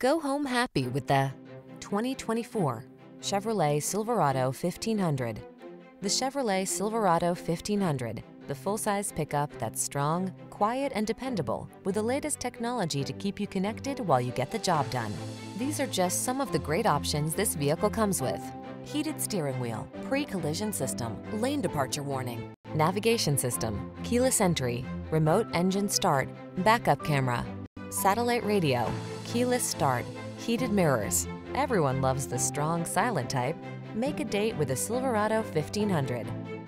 Go home happy with the 2024 Chevrolet Silverado 1500. The Chevrolet Silverado 1500, the full-size pickup that's strong, quiet, and dependable, with the latest technology to keep you connected while you get the job done. These are just some of the great options this vehicle comes with: heated steering wheel, pre-collision system, lane departure warning, navigation system, keyless entry, remote engine start, backup camera, satellite radio, keyless start, heated mirrors. Everyone loves the strong, silent type. Make a date with a Silverado 1500.